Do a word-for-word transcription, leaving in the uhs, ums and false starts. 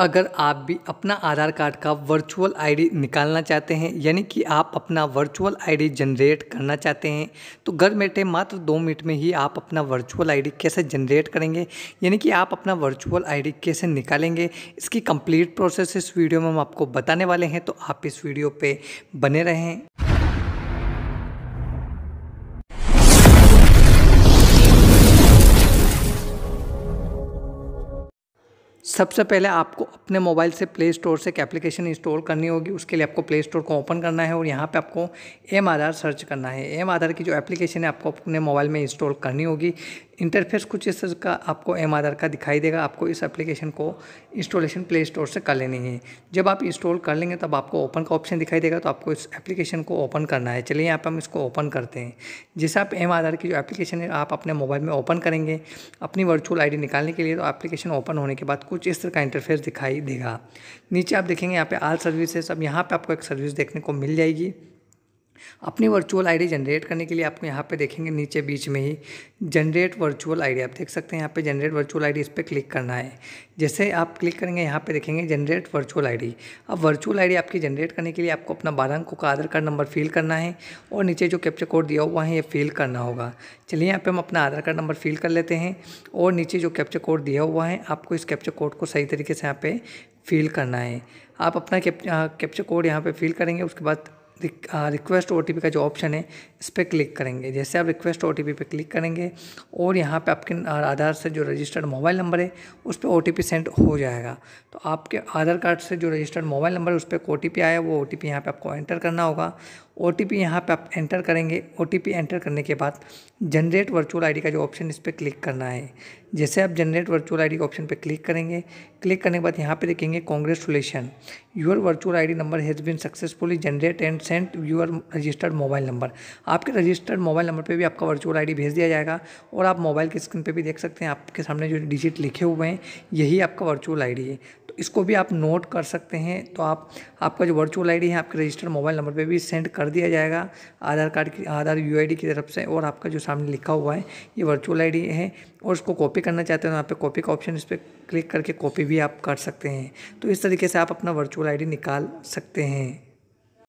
अगर आप भी अपना आधार कार्ड का वर्चुअल आईडी निकालना चाहते हैं, यानी कि आप अपना वर्चुअल आईडी जनरेट करना चाहते हैं, तो घर बैठे मात्र दो मिनट में ही आप अपना वर्चुअल आईडी कैसे जनरेट करेंगे, यानी कि आप अपना वर्चुअल आईडी कैसे निकालेंगे, इसकी कंप्लीट प्रोसेस इस वीडियो में हम आपको बताने वाले हैं। तो आप इस वीडियो पे बने रहें। सबसे पहले आपको अपने मोबाइल से प्ले स्टोर से एक एप्लीकेशन इंस्टॉल करनी होगी। उसके लिए आपको प्ले स्टोर को ओपन करना है और यहाँ पे आपको एम आधार सर्च करना है। एम आधार की जो एप्लीकेशन है आपको अपने मोबाइल में इंस्टॉल करनी होगी। इंटरफेस कुछ इस तरह का आपको एम आधार का दिखाई देगा। आपको इस एप्लीकेशन को इंस्टॉलेशन प्ले स्टोर से कर लेनी है। जब आप इंस्टॉल कर लेंगे तब आपको ओपन का ऑप्शन दिखाई देगा, तो आपको इस एप्लीकेशन को ओपन करना है। चलिए यहाँ पर हम इसको ओपन करते हैं। जैसे आप एम आधार की जो एप्लीकेशन है आप अपने मोबाइल में ओपन करेंगे अपनी वर्चुअल आई डी निकालने के लिए, तो एप्लीकेशन ओपन होने के बाद कुछ इस तरह का इंटरफेस दिखाई देगा। नीचे आप देखेंगे यहाँ पे आल सर्विसेज। अब यहाँ पे आपको एक सर्विस देखने को मिल जाएगी। अपनी वर्चुअल आईडी जनरेट करने के लिए आपको यहाँ पे देखेंगे नीचे बीच में ही जनरेट वर्चुअल आईडी, आप देख सकते हैं यहाँ पे जनरेट वर्चुअल आईडी, इस पर क्लिक करना है। जैसे आप क्लिक करेंगे यहाँ पे देखेंगे जनरेट वर्चुअल आईडी। अब वर्चुअल आईडी आपकी जनरेट करने के लिए आपको अपना बारह अंकों का आधार कार्ड नंबर फिल करना है और नीचे जो कैप्चा कोड दिया हुआ है ये फिल करना होगा। चलिए यहाँ पर हम अपना आधार कार्ड नंबर फिल कर लेते हैं और नीचे जो कैप्चा कोड दिया हुआ है आपको इस कैप्चा कोड को सही तरीके से यहाँ पर फिल करना है। आप अपना कैप्चा कोड यहाँ पर फिल करेंगे, उसके बाद रिक्वेस्ट ओटीपी का जो ऑप्शन है इस पर क्लिक करेंगे। जैसे आप रिक्वेस्ट ओटीपी पे क्लिक करेंगे और यहाँ पे आपके आधार से जो रजिस्टर्ड मोबाइल नंबर है उस पर ओटीपी सेंड हो जाएगा। तो आपके आधार कार्ड से जो रजिस्टर्ड मोबाइल नंबर है उस पर एक ओटीपी आया, वो ओटीपी यहाँ पे आपको एंटर करना होगा। ओटीपी यहाँ पे आप एंटर करेंगे। ओटीपी एंटर करने के बाद जनरेट वर्चुअल आईडी का जो ऑप्शन इस पर क्लिक करना है। जैसे आप जनरेट वर्चुअल आईडी के ऑप्शन पर क्लिक करेंगे, क्लिक करने के बाद यहाँ पे देखेंगे congratulation, your virtual ID number has been successfully generate and sent your registered mobile number. आपके रजिस्टर्ड मोबाइल नंबर पे भी आपका वर्चुअल आईडी भेज दिया जाएगा और आप मोबाइल की स्क्रीन पे भी देख सकते हैं आपके सामने जो डिजिट लिखे हुए हैं यही आपका वर्चुअल आईडी है। तो इसको भी आप नोट कर सकते हैं। तो आप आपका जो वर्चुअल आईडी है आपके रजिस्टर्ड मोबाइल नंबर पर भी सेंड कर दिया जाएगा आधार कार्ड की आधार यू आई डी की तरफ से, और आपका जो सामने लिखा हुआ है ये वर्चुअल आई डी है। और उसको कॉपी करना चाहते हैं तो यहाँ पर कॉपी का ऑप्शन इस पर क्लिक करके कॉपी भी आप कर सकते हैं। तो इस तरीके से आप अपना वर्चुअल आई डी निकाल सकते हैं।